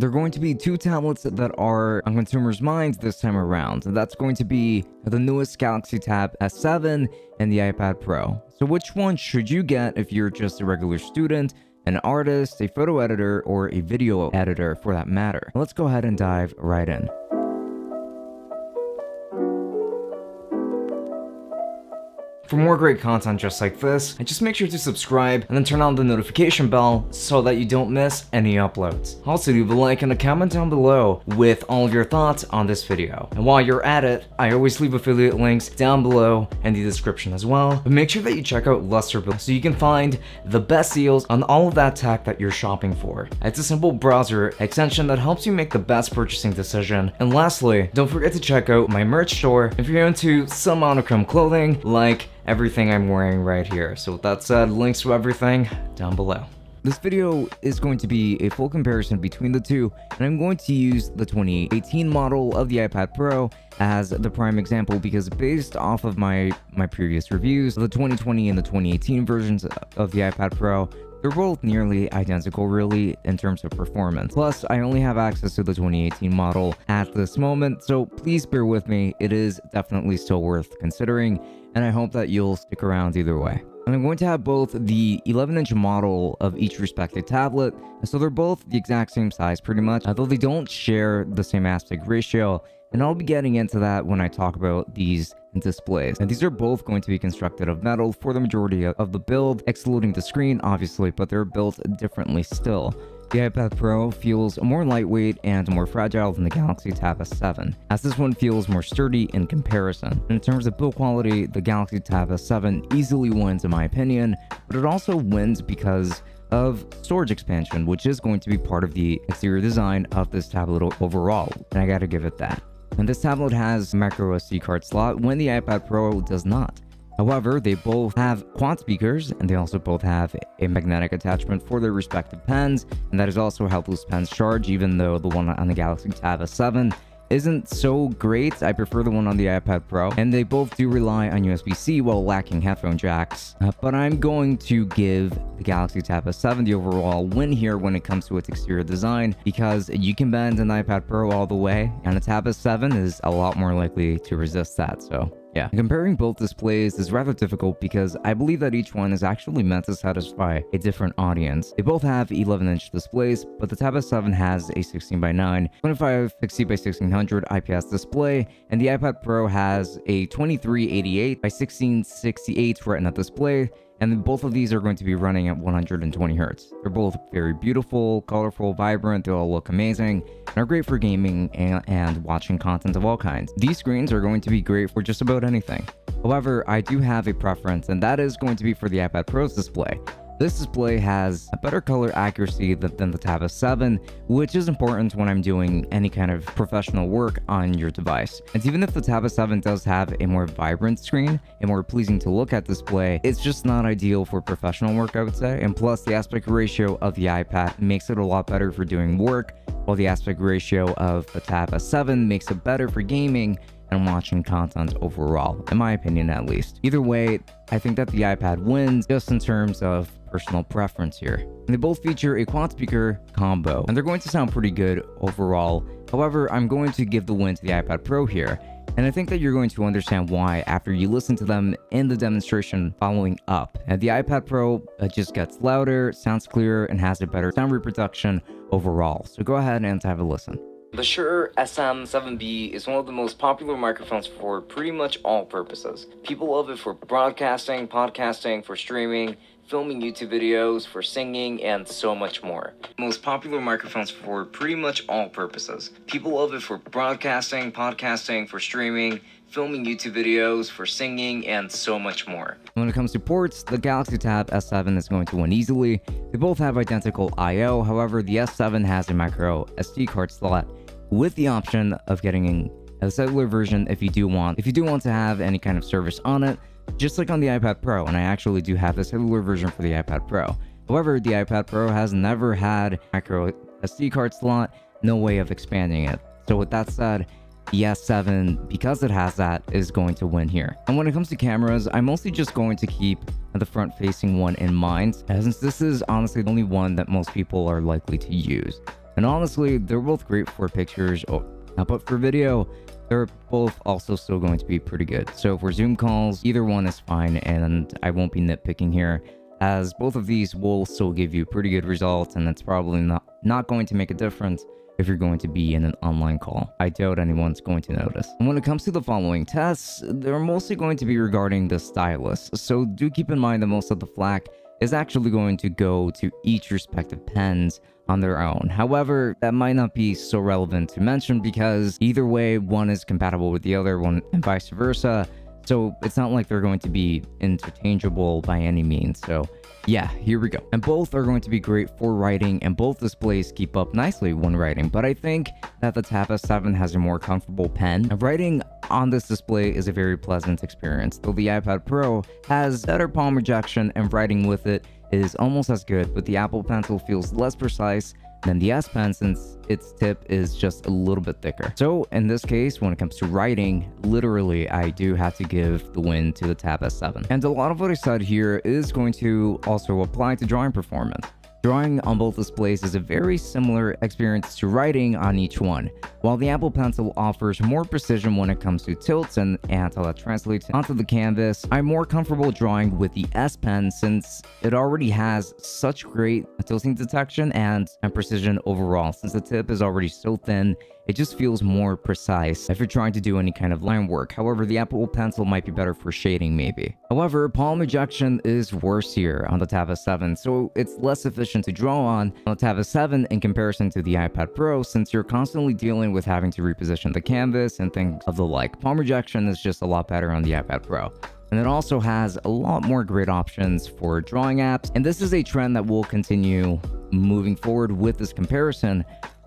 There are going to be two tablets that are on consumers' minds this time around, and that's going to be the newest Galaxy Tab S7 and the iPad Pro. So which one should you get if you're just a regular student, an artist, a photo editor, or a video editor for that matter? Let's go ahead and dive right in. For more great content just like this, just make sure to subscribe and then turn on the notification bell so that you don't miss any uploads. Also, leave a like and a comment down below with all of your thoughts on this video. And while you're at it, I always leave affiliate links down below and the description as well. But make sure that you check out LUSTRE so you can find the best deals on all of that tech that you're shopping for. It's a simple browser extension that helps you make the best purchasing decision. And lastly, don't forget to check out my merch store if you're into some monochrome clothing like everything I'm wearing right here. So with that said, links to everything down below. This video is going to be a full comparison between the two, and I'm going to use the 2018 model of the iPad Pro as the prime example because based off of my previous reviews, the 2020 and the 2018 versions of the iPad Pro, they're both nearly identical really in terms of performance. Plus, I only have access to the 2018 model at this moment, so please bear with me. It is definitely still worth considering, and I hope that you'll stick around either way. And I'm going to have both the 11-inch model of each respective tablet, so they're both the exact same size pretty much, although they don't share the same aspect ratio, and I'll be getting into that when I talk about these displays. And these are both going to be constructed of metal for the majority of the build, excluding the screen obviously, but they're built differently still. The iPad Pro feels more lightweight and more fragile than the Galaxy Tab S7, as this one feels more sturdy in comparison. In terms of build quality, the Galaxy Tab S7 easily wins in my opinion, but it also wins because of storage expansion, which is going to be part of the exterior design of this tablet overall, and I gotta give it that. And this tablet has a micro SD card slot when the iPad Pro does not. However, they both have quad speakers, and they also both have a magnetic attachment for their respective pens, and that is also how those pens charge, even though the one on the Galaxy Tab S7 isn't so great. I prefer the one on the iPad Pro, and they both do rely on USB-C while lacking headphone jacks, but I'm going to give the Galaxy Tab S7 the overall win here when it comes to its exterior design, because you can bend an iPad Pro all the way, and a Tab S7 is a lot more likely to resist that, so yeah. Comparing both displays is rather difficult because I believe that each one is actually meant to satisfy a different audience. They both have 11-inch displays, but the Tab S7 has a 16:9, 2560x1600 IPS display, and the iPad Pro has a 2388x1668 Retina display, and both of these are going to be running at 120 Hz. They're both very beautiful, colorful, vibrant, they all look amazing, and are great for gaming and watching content of all kinds. These screens are going to be great for just about anything. However, I do have a preference, and that is going to be for the iPad Pro's display. This display has a better color accuracy than the Tab S7, which is important when I'm doing any kind of professional work on your device. And even if the Tab S7 does have a more vibrant screen, a more pleasing to look at display, it's just not ideal for professional work, I would say. And plus, the aspect ratio of the iPad makes it a lot better for doing work, while the aspect ratio of the Tab S7 makes it better for gaming and watching content overall, in my opinion at least. Either way, I think that the iPad wins just in terms of personal preference here. And they both feature a quad speaker combo, and they're going to sound pretty good overall. However, I'm going to give the win to the iPad Pro here, and I think that you're going to understand why after you listen to them in the demonstration following up. And the iPad Pro just gets louder, sounds clearer, and has a better sound reproduction overall. So go ahead and have a listen. The Shure SM7B is one of the most popular microphones for pretty much all purposes. People love it for broadcasting, podcasting, for streaming, filming YouTube videos, for singing, and so much more. Most popular microphones for pretty much all purposes. People love it for broadcasting, podcasting, for streaming, filming YouTube videos, for singing, and so much more. When it comes to ports, the Galaxy Tab S7 is going to win easily. They both have identical I/O, however, the S7 has a micro SD card slot with the option of getting a cellular version if you do want. If you do want to have any kind of service on it, just like on the iPad Pro, and I actually do have the cellular version for the iPad Pro. However, the iPad Pro has never had a micro SD card slot, no way of expanding it. So with that said, the S7, because it has that, is going to win here. And when it comes to cameras, I'm mostly just going to keep the front-facing one in mind, since this is honestly the only one that most people are likely to use. And honestly, they're both great for pictures, but for video, they're both also still going to be pretty good. So for Zoom calls, either one is fine, and I won't be nitpicking here, as both of these will still give you pretty good results, and that's probably not going to make a difference if you're going to be in an online call. I doubt anyone's going to notice. And when it comes to the following tests, they're mostly going to be regarding the stylus, so do keep in mind that most of the flack is actually going to go to each respective pens on their own. However, that might not be so relevant to mention because either way, one is compatible with the other one and vice versa. So it's not like they're going to be interchangeable by any means. So yeah, here we go. And both are going to be great for writing, and both displays keep up nicely when writing, but I think that the Tab S7 has a more comfortable pen. And writing on this display is a very pleasant experience, though the iPad Pro has better palm rejection and writing with it is almost as good, but the Apple Pencil feels less precise than the S Pen since its tip is just a little bit thicker. So in this case, when it comes to writing, literally I do have to give the win to the Tab S7. And a lot of what I said here is going to also apply to drawing performance. Drawing on both displays is a very similar experience to writing on each one. While the Apple Pencil offers more precision when it comes to tilts and how that translates onto the canvas, I'm more comfortable drawing with the S Pen since it already has such great tilting detection and precision overall. Since the tip is already so thin, it just feels more precise if you're trying to do any kind of line work. However, the Apple Pencil might be better for shading maybe. However, palm rejection is worse here on the Tab S7, so it's less efficient to draw on the Tab S7 in comparison to the iPad Pro since you're constantly dealing with having to reposition the canvas and things of the like. Palm rejection is just a lot better on the iPad Pro. And it also has a lot more great options for drawing apps, and this is a trend that will continue moving forward with this comparison.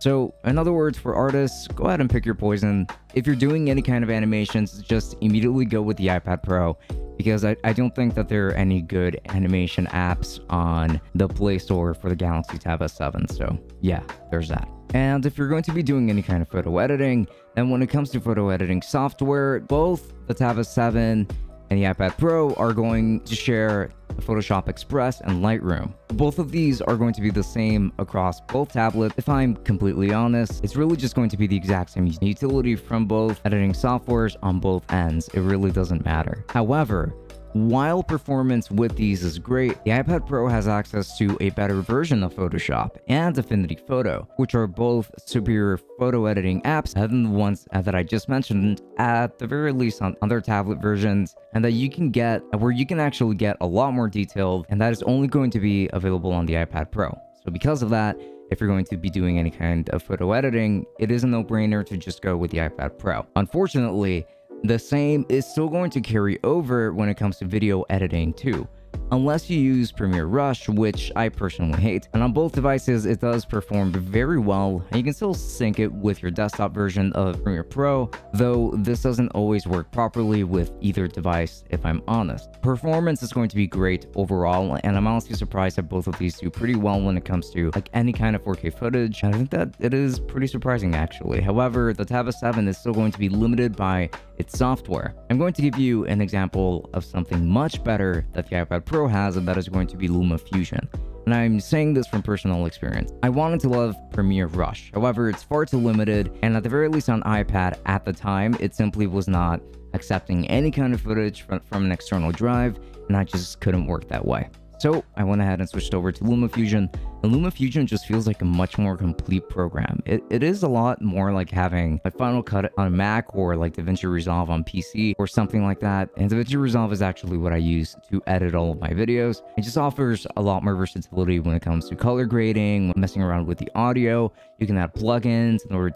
So in other words, for artists, go ahead and pick your poison. If you're doing any kind of animations, just immediately go with the iPad Pro because I don't think that there are any good animation apps on the Play Store for the Galaxy Tab S7. So yeah, there's that. And if you're going to be doing any kind of photo editing, then when it comes to photo editing software, both the Tab S7 and the iPad Pro are going to share Photoshop Express and Lightroom. Both of these are going to be the same across both tablets. If I'm completely honest, it's really just going to be the exact same utility from both editing softwares on both ends. It really doesn't matter. However, while performance with these is great, the iPad Pro has access to a better version of Photoshop and Affinity Photo, which are both superior photo editing apps than the ones that I just mentioned, at the very least on other tablet versions, and that you can get where you can actually get a lot more detailed, and that is only going to be available on the iPad Pro. So because of that, if you're going to be doing any kind of photo editing, it is a no-brainer to just go with the iPad Pro. Unfortunately, the same is still going to carry over when it comes to video editing too, unless you use Premiere Rush, which I personally hate. And on both devices, it does perform very well, and you can still sync it with your desktop version of Premiere Pro, though this doesn't always work properly with either device, if I'm honest. Performance is going to be great overall, and I'm honestly surprised that both of these do pretty well when it comes to like any kind of 4K footage. And I think that it is pretty surprising actually. However, the Tab S7 is still going to be limited by its software. I'm going to give you an example of something much better that the iPad Pro has, and that is going to be Luma Fusion. And I'm saying this from personal experience. I wanted to love Premiere Rush. However, it's far too limited, and at the very least on iPad at the time, it simply was not accepting any kind of footage from an external drive, and I just couldn't work that way. So I went ahead and switched over to Luma Fusion, and Luma Fusion just feels like a much more complete program. It is a lot more like having like Final Cut on a Mac or like DaVinci Resolve on PC or something like that. And DaVinci Resolve is actually what I use to edit all of my videos. It just offers a lot more versatility when it comes to color grading, when messing around with the audio. You can add plugins in order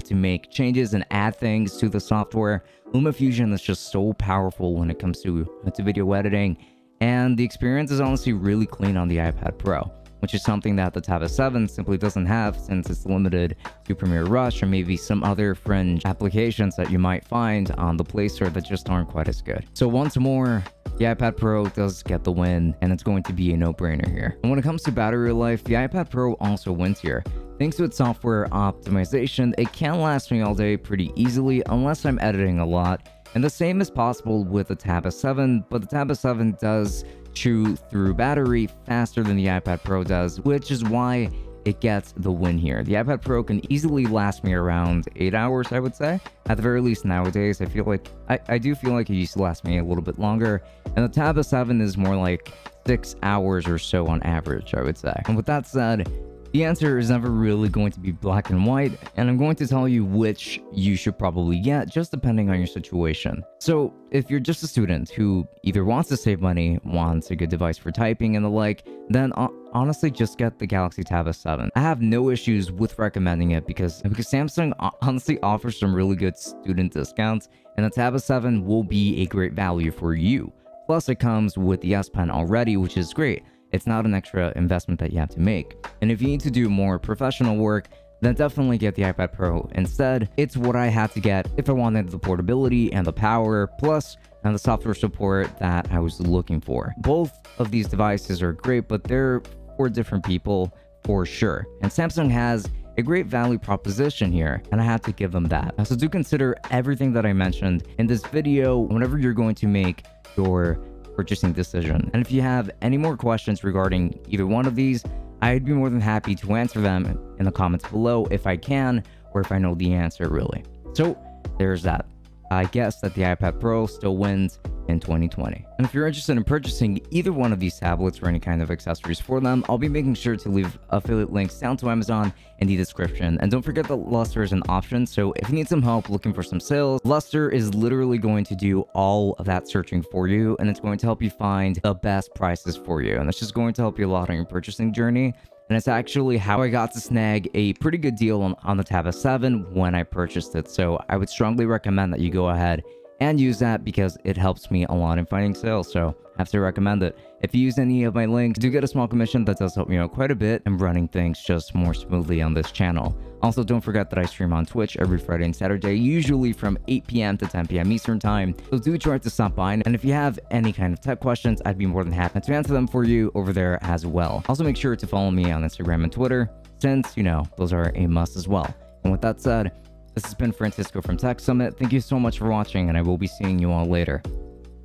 to make changes and add things to the software. Luma Fusion is just so powerful when it comes to video editing. And the experience is honestly really clean on the iPad Pro, which is something that the Tab S7 simply doesn't have since it's limited to Premiere Rush or maybe some other fringe applications that you might find on the Play Store that just aren't quite as good. So once more, the iPad Pro does get the win, and it's going to be a no-brainer here. And when it comes to battery life, the iPad Pro also wins here. Thanks to its software optimization, it can last me all day pretty easily unless I'm editing a lot. And the same is possible with the Tab S7, but the Tab S7 does chew through battery faster than the iPad Pro does, which is why it gets the win here. The iPad Pro can easily last me around 8 hours, I would say. At the very least nowadays, I feel like, I do feel like it used to last me a little bit longer. And the Tab S7 is more like 6 hours or so on average, I would say. And with that said, the answer is never really going to be black and white, and I'm going to tell you which you should probably get, just depending on your situation. So if you're just a student who either wants to save money, wants a good device for typing and the like, then honestly just get the Galaxy Tab S7. I have no issues with recommending it because Samsung honestly offers some really good student discounts, and the Tab S7 will be a great value for you. Plus it comes with the S Pen already, which is great. It's not an extra investment that you have to make. And if you need to do more professional work, then definitely get the iPad Pro instead. It's what I had to get if I wanted the portability and the power, plus and the software support that I was looking for. Both of these devices are great, but they're for different people for sure. And Samsung has a great value proposition here, and I have to give them that. So do consider everything that I mentioned in this video whenever you're going to make your purchasing decision. And if you have any more questions regarding either one of these, I'd be more than happy to answer them in the comments below if I can, or if I know the answer really. So there's that. I guess that the iPad Pro still wins in 2020. And if you're interested in purchasing either one of these tablets or any kind of accessories for them, I'll be making sure to leave affiliate links down to Amazon in the description. And don't forget that LUSTRE is an option, so if you need some help looking for some sales, LUSTRE is literally going to do all of that searching for you, and it's going to help you find the best prices for you. And it's just going to help you a lot on your purchasing journey. And it's actually how I got to snag a pretty good deal on the Tab S7 when I purchased it. So I would strongly recommend that you go ahead and use that because it helps me a lot in finding sales. So I have to recommend it. If you use any of my links, do get a small commission. That does help me out quite a bit and running things just more smoothly on this channel. Also, don't forget that I stream on Twitch every Friday and Saturday, usually from 8 p.m. to 10 p.m. Eastern time. So do try to stop by. And if you have any kind of tech questions, I'd be more than happy to answer them for you over there as well. Also, make sure to follow me on Instagram and Twitter since, you know, those are a must as well. And with that said, this has been Francisco from Tech Summit. Thank you so much for watching, and I will be seeing you all later.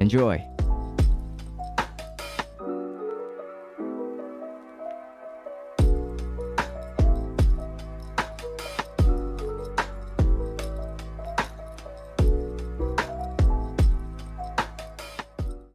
Enjoy.